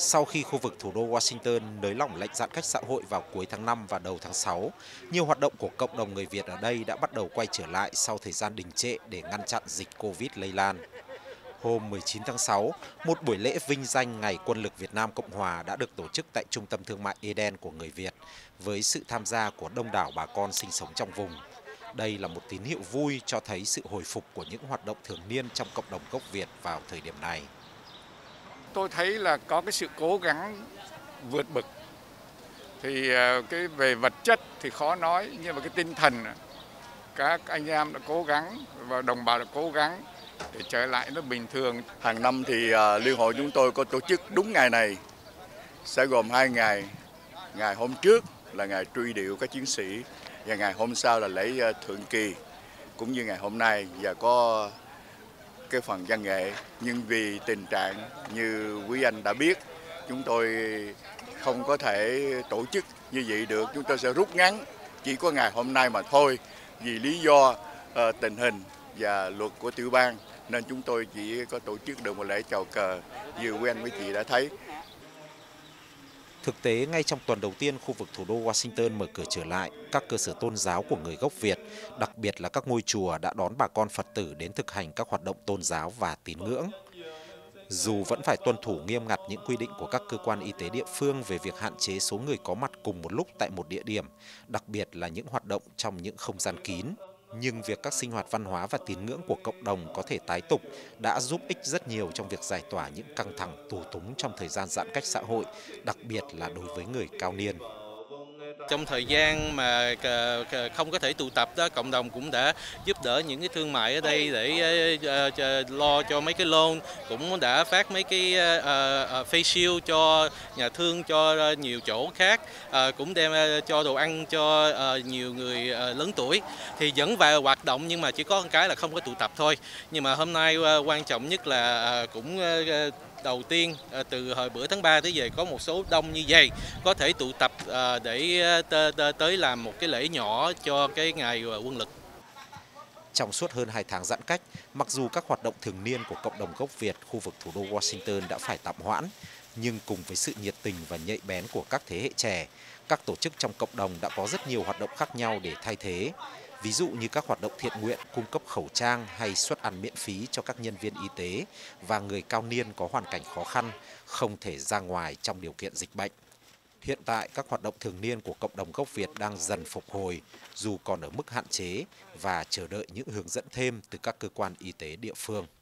Sau khi khu vực thủ đô Washington nới lỏng lệnh giãn cách xã hội vào cuối tháng 5 và đầu tháng 6, nhiều hoạt động của cộng đồng người Việt ở đây đã bắt đầu quay trở lại sau thời gian đình trệ để ngăn chặn dịch Covid lây lan. Hôm 19 tháng 6, một buổi lễ vinh danh Ngày Quân lực Việt Nam Cộng Hòa đã được tổ chức tại Trung tâm Thương mại Eden của người Việt, với sự tham gia của đông đảo bà con sinh sống trong vùng. Đây là một tín hiệu vui cho thấy sự hồi phục của những hoạt động thường niên trong cộng đồng gốc Việt vào thời điểm này. Tôi thấy là có cái sự cố gắng vượt bậc. Thì cái về vật chất thì khó nói, nhưng mà cái tinh thần, các anh em đã cố gắng và đồng bào đã cố gắng để trở lại nó bình thường. Hàng năm thì Liên hội chúng tôi có tổ chức đúng ngày này, sẽ gồm 2 ngày. Ngày hôm trước là ngày truy điệu các chiến sĩ, và ngày hôm sau là lễ thượng kỳ, cũng như ngày hôm nay, và có cái phần văn nghệ. Nhưng vì tình trạng như quý anh đã biết, chúng tôi không có thể tổ chức như vậy được. Chúng tôi sẽ rút ngắn chỉ có ngày hôm nay mà thôi, vì lý do tình hình và luật của tiểu bang, nên chúng tôi chỉ có tổ chức được một lễ chào cờ như quý anh quý chị đã thấy. Thực tế, ngay trong tuần đầu tiên khu vực thủ đô Washington mở cửa trở lại, các cơ sở tôn giáo của người gốc Việt, đặc biệt là các ngôi chùa, đã đón bà con Phật tử đến thực hành các hoạt động tôn giáo và tín ngưỡng. Dù vẫn phải tuân thủ nghiêm ngặt những quy định của các cơ quan y tế địa phương về việc hạn chế số người có mặt cùng một lúc tại một địa điểm, đặc biệt là những hoạt động trong những không gian kín, nhưng việc các sinh hoạt văn hóa và tín ngưỡng của cộng đồng có thể tái tục đã giúp ích rất nhiều trong việc giải tỏa những căng thẳng tù túng trong thời gian giãn cách xã hội, đặc biệt là đối với người cao niên. Trong thời gian mà không có thể tụ tập đó, cộng đồng cũng đã giúp đỡ những cái thương mại ở đây để lo cho mấy cái loan, cũng đã phát mấy cái face shield cho nhà thương, cho nhiều chỗ khác, cũng đem cho đồ ăn cho nhiều người lớn tuổi. Thì vẫn vào hoạt động, nhưng mà chỉ có cái là không có tụ tập thôi. Nhưng mà hôm nay quan trọng nhất là cũng đầu tiên từ hồi bữa tháng 3 tới giờ có một số đông như vậy có thể tụ tập để tới làm một cái lễ nhỏ cho cái ngày quân lực. Trong suốt hơn 2 tháng giãn cách, mặc dù các hoạt động thường niên của cộng đồng gốc Việt khu vực thủ đô Washington đã phải tạm hoãn, nhưng cùng với sự nhiệt tình và nhạy bén của các thế hệ trẻ, các tổ chức trong cộng đồng đã có rất nhiều hoạt động khác nhau để thay thế. Ví dụ như các hoạt động thiện nguyện, cung cấp khẩu trang hay suất ăn miễn phí cho các nhân viên y tế và người cao niên có hoàn cảnh khó khăn, không thể ra ngoài trong điều kiện dịch bệnh. Hiện tại, các hoạt động thường niên của cộng đồng gốc Việt đang dần phục hồi, dù còn ở mức hạn chế, và chờ đợi những hướng dẫn thêm từ các cơ quan y tế địa phương.